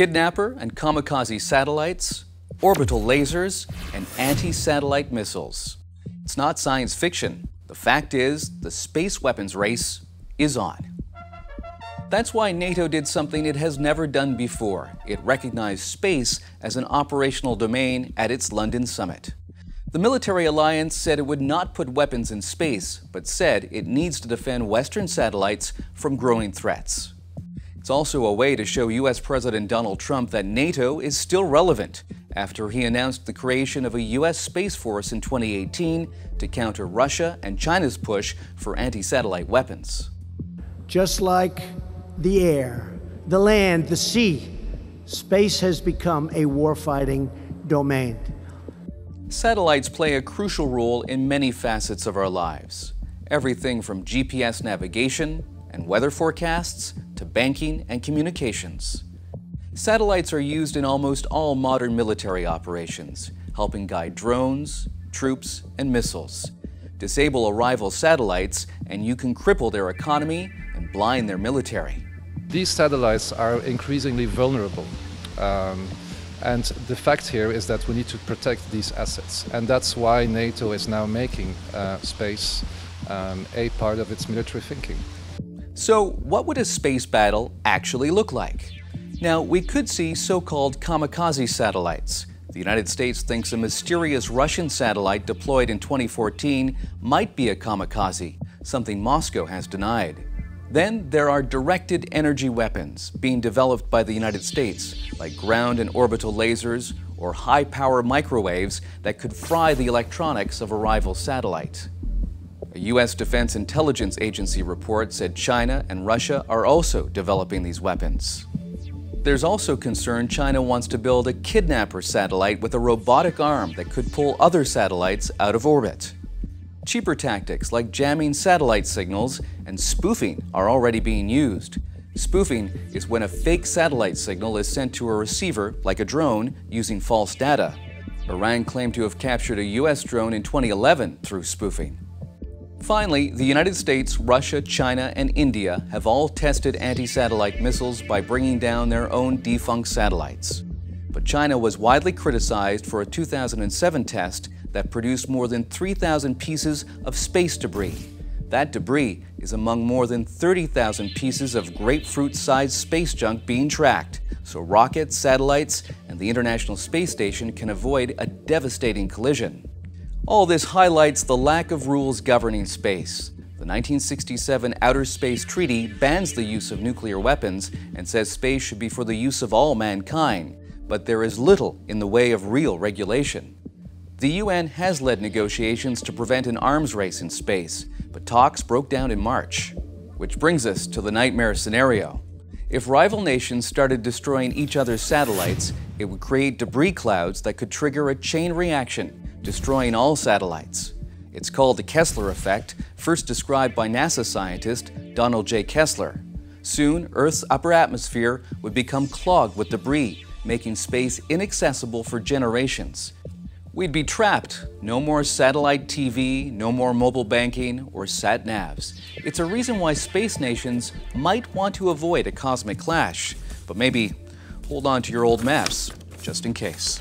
kidnapper and kamikaze satellites, orbital lasers, and anti-satellite missiles. It's not science fiction. The fact is, the space weapons race is on. That's why NATO did something it has never done before. It recognized space as an operational domain at its London summit. The military alliance said it would not put weapons in space, but said it needs to defend Western satellites from growing threats. It's also a way to show US President Donald Trump that NATO is still relevant, after he announced the creation of a US Space Force in 2018 to counter Russia and China's push for anti-satellite weapons. Just like the air, the land, the sea, space has become a warfighting domain. Satellites play a crucial role in many facets of our lives. Everything from GPS navigation and weather forecasts to banking and communications. Satellites are used in almost all modern military operations, helping guide drones, troops, and missiles. Disable a rival satellites and you can cripple their economy and blind their military. These satellites are increasingly vulnerable. And the fact here is that we need to protect these assets. And that's why NATO is now making space a part of its military thinking. So what would a space battle actually look like? Now, we could see so-called kamikaze satellites. The United States thinks a mysterious Russian satellite deployed in 2014 might be a kamikaze, something Moscow has denied. Then there are directed energy weapons being developed by the United States, like ground and orbital lasers or high-power microwaves that could fry the electronics of a rival satellite. A U.S. Defense Intelligence Agency report said China and Russia are also developing these weapons. There's also concern China wants to build a kidnapper satellite with a robotic arm that could pull other satellites out of orbit. Cheaper tactics like jamming satellite signals and spoofing are already being used. Spoofing is when a fake satellite signal is sent to a receiver, like a drone, using false data. Iran claimed to have captured a U.S. drone in 2011 through spoofing. Finally, the United States, Russia, China, and India have all tested anti-satellite missiles by bringing down their own defunct satellites. But China was widely criticized for a 2007 test that produced more than 3,000 pieces of space debris. That debris is among more than 30,000 pieces of grapefruit-sized space junk being tracked, so rockets, satellites, and the International Space Station can avoid a devastating collision. All this highlights the lack of rules governing space. The 1967 Outer Space Treaty bans the use of nuclear weapons and says space should be for the use of all mankind, but there is little in the way of real regulation. The UN has led negotiations to prevent an arms race in space, but talks broke down in March. Which brings us to the nightmare scenario. If rival nations started destroying each other's satellites, it would create debris clouds that could trigger a chain reaction, destroying all satellites. It's called the Kessler effect, first described by NASA scientist Donald J. Kessler. Soon, Earth's upper atmosphere would become clogged with debris, making space inaccessible for generations. We'd be trapped. No more satellite TV, no more mobile banking, or sat-navs. It's a reason why space nations might want to avoid a cosmic clash, but maybe hold on to your old maps, just in case.